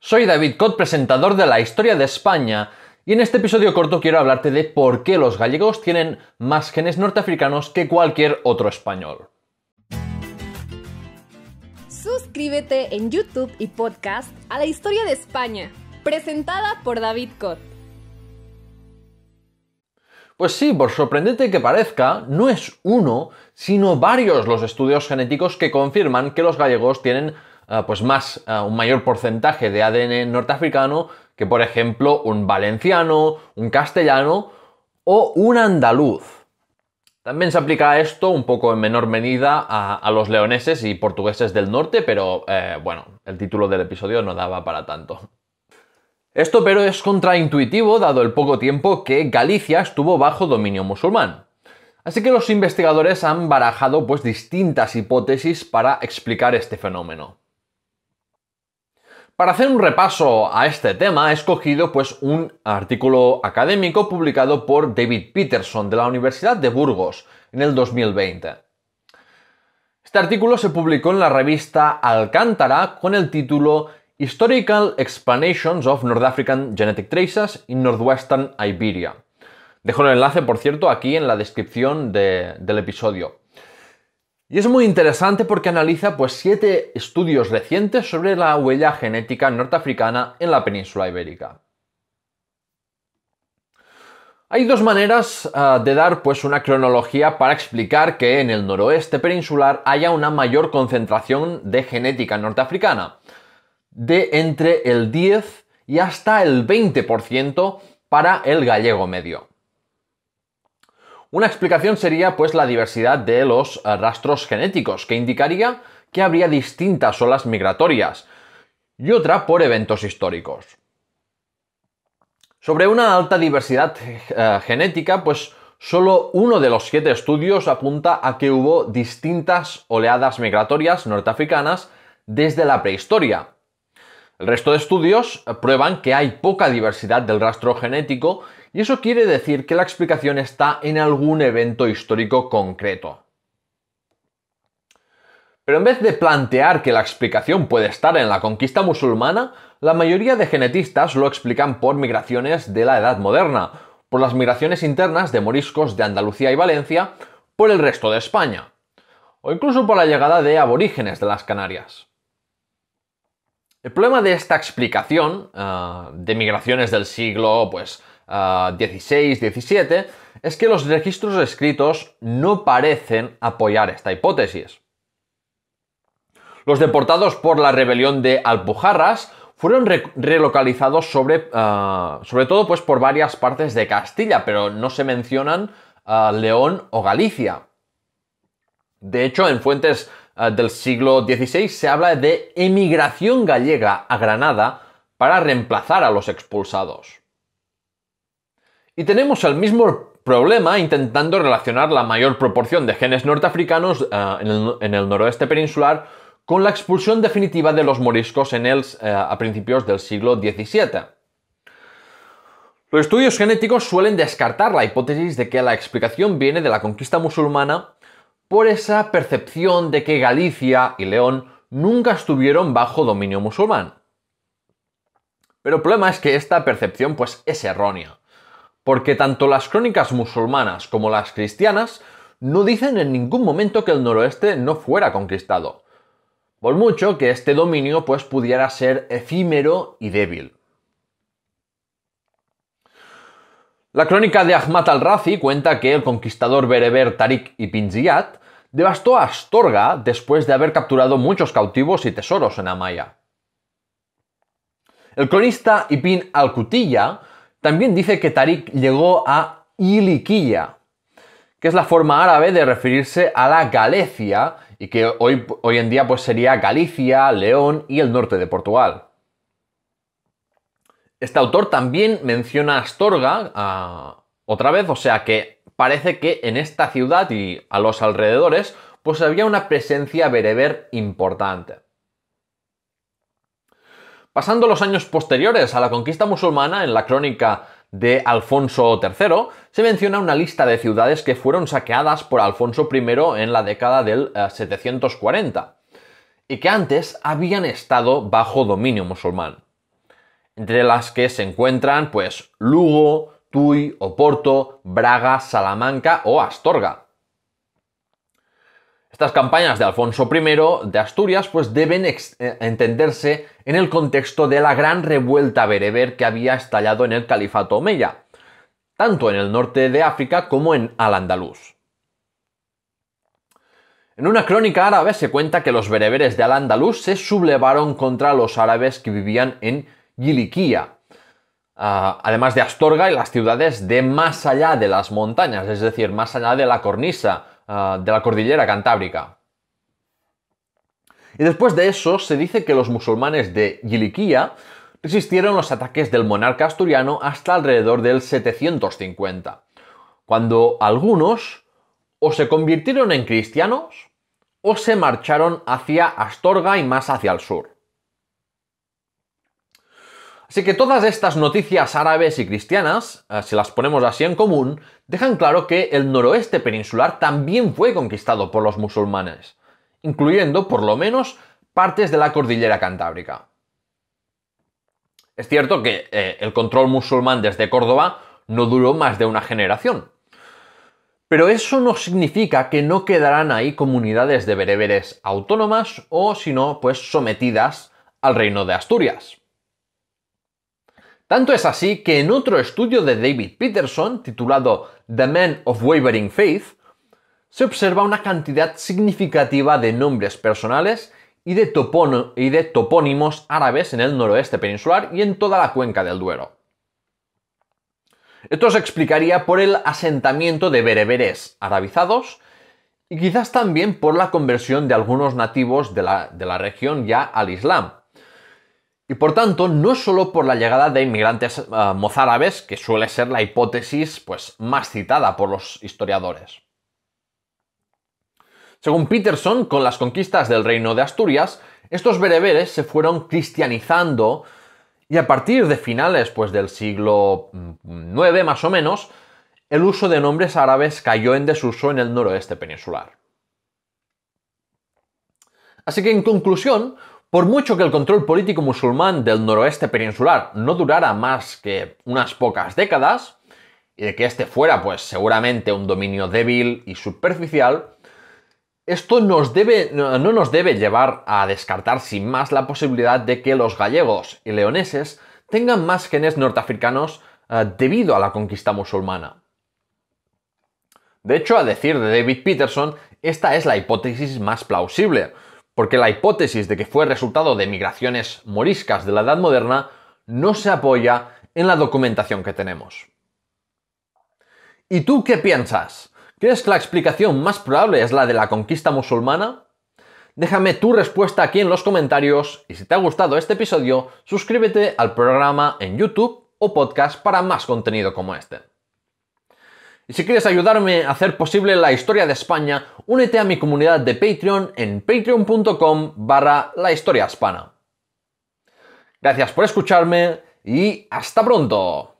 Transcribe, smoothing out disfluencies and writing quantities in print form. Soy David Cot, presentador de La Historia de España, y en este episodio corto quiero hablarte de por qué los gallegos tienen más genes norteafricanos que cualquier otro español. Suscríbete en YouTube y podcast a La Historia de España, presentada por David Cot. Pues sí, por sorprendente que parezca, no es uno, sino varios los estudios genéticos que confirman que los gallegos tienen un mayor porcentaje de ADN norteafricano que, por ejemplo, un valenciano, un castellano o un andaluz. También se aplica esto un poco en menor medida a los leoneses y portugueses del norte, pero el título del episodio no daba para tanto. Esto pero es contraintuitivo dado el poco tiempo que Galicia estuvo bajo dominio musulmán. Así que los investigadores han barajado distintas hipótesis para explicar este fenómeno. Para hacer un repaso a este tema he escogido un artículo académico publicado por David Peterson de la Universidad de Burgos en el 2020. Este artículo se publicó en la revista Alcántara con el título Historical Explanations of North African Genetic Traces in Northwestern Iberia. Dejo el enlace, por cierto, aquí en la descripción del episodio. Y es muy interesante porque analiza 7 estudios recientes sobre la huella genética norteafricana en la península ibérica. Hay dos maneras de dar una cronología para explicar que en el noroeste peninsular haya una mayor concentración de genética norteafricana, de entre el 10 y hasta el 20% para el gallego medio. Una explicación sería la diversidad de los rastros genéticos, que indicaría que habría distintas olas migratorias, y otra por eventos históricos. Sobre una alta diversidad genética, solo uno de los 7 estudios apunta a que hubo distintas oleadas migratorias norteafricanas desde la prehistoria. El resto de estudios prueban que hay poca diversidad del rastro genético y eso quiere decir que la explicación está en algún evento histórico concreto. Pero en vez de plantear que la explicación puede estar en la conquista musulmana, la mayoría de genetistas lo explican por migraciones de la Edad Moderna, por las migraciones internas de moriscos de Andalucía y Valencia, por el resto de España, o incluso por la llegada de aborígenes de las Canarias. El problema de esta explicación, de migraciones del siglo XVI, XVII, es que los registros escritos no parecen apoyar esta hipótesis. Los deportados por la rebelión de Alpujarras fueron relocalizados sobre todo por varias partes de Castilla, pero no se mencionan León o Galicia. De hecho, en fuentes del siglo XVI se habla de emigración gallega a Granada para reemplazar a los expulsados. Y tenemos el mismo problema intentando relacionar la mayor proporción de genes norteafricanos en el noroeste peninsular con la expulsión definitiva de los moriscos a principios del siglo XVII. Los estudios genéticos suelen descartar la hipótesis de que la explicación viene de la conquista musulmana por esa percepción de que Galicia y León nunca estuvieron bajo dominio musulmán. Pero el problema es que esta percepción es errónea, porque tanto las crónicas musulmanas como las cristianas no dicen en ningún momento que el noroeste no fuera conquistado, por mucho que este dominio pudiera ser efímero y débil. La crónica de Ahmad al-Razi cuenta que el conquistador bereber Tariq ibn Ziyad devastó a Astorga después de haber capturado muchos cautivos y tesoros en Amaya. El cronista ibn al qutilla también dice que Tariq llegó a Iliquilla, que es la forma árabe de referirse a la Galecia y que hoy en día sería Galicia, León y el norte de Portugal. Este autor también menciona Astorga otra vez, o sea que parece que en esta ciudad y a los alrededores había una presencia bereber importante. Pasando los años posteriores a la conquista musulmana, en la crónica de Alfonso III se menciona una lista de ciudades que fueron saqueadas por Alfonso I en la década del 740 y que antes habían estado bajo dominio musulmán. entre las que se encuentran pues Lugo, Tuy, Oporto, Braga, Salamanca o Astorga. Estas campañas de Alfonso I de Asturias pues deben entenderse en el contexto de la gran revuelta bereber que había estallado en el Califato Omeya, tanto en el norte de África como en Al-Andalus. En una crónica árabe se cuenta que los bereberes de Al-Andalus se sublevaron contra los árabes que vivían en Iliquilla, además de Astorga y las ciudades de más allá de las montañas, es decir, más allá de la cornisa, de la cordillera cantábrica. Y después de eso se dice que los musulmanes de Iliquilla resistieron los ataques del monarca asturiano hasta alrededor del 750, cuando algunos o se convirtieron en cristianos o se marcharon hacia Astorga y más hacia el sur. Así que todas estas noticias árabes y cristianas, si las ponemos así en común, dejan claro que el noroeste peninsular también fue conquistado por los musulmanes, incluyendo por lo menos partes de la cordillera cantábrica. Es cierto que el control musulmán desde Córdoba no duró más de una generación, pero eso no significa que no quedarán ahí comunidades de bereberes autónomas o, si no, pues sometidas al reino de Asturias. Tanto es así que en otro estudio de David Peterson, titulado The Men of Wavering Faith, se observa una cantidad significativa de nombres personales y de topónimos árabes en el noroeste peninsular y en toda la cuenca del Duero. Esto se explicaría por el asentamiento de bereberes arabizados y quizás también por la conversión de algunos nativos de la región ya al Islam. Y por tanto, no solo por la llegada de inmigrantes mozárabes, que suele ser la hipótesis pues, más citada por los historiadores. Según Peterson, con las conquistas del reino de Asturias, estos bereberes se fueron cristianizando y a partir de finales pues, del siglo IX, más o menos, el uso de nombres árabes cayó en desuso en el noroeste peninsular. Así que, en conclusión, por mucho que el control político musulmán del noroeste peninsular no durara más que unas pocas décadas, y de que este fuera, pues, seguramente un dominio débil y superficial, esto no nos debe llevar a descartar sin más la posibilidad de que los gallegos y leoneses tengan más genes norteafricanos debido a la conquista musulmana. De hecho, a decir de David Peterson, esta es la hipótesis más plausible, porque la hipótesis de que fue resultado de migraciones moriscas de la Edad Moderna no se apoya en la documentación que tenemos. ¿Y tú qué piensas? ¿Crees que la explicación más probable es la de la conquista musulmana? Déjame tu respuesta aquí en los comentarios y si te ha gustado este episodio, suscríbete al programa en YouTube o podcast para más contenido como este. Y si quieres ayudarme a hacer posible La Historia de España, únete a mi comunidad de Patreon en patreon.com/lahistoriahispana. Gracias por escucharme y hasta pronto.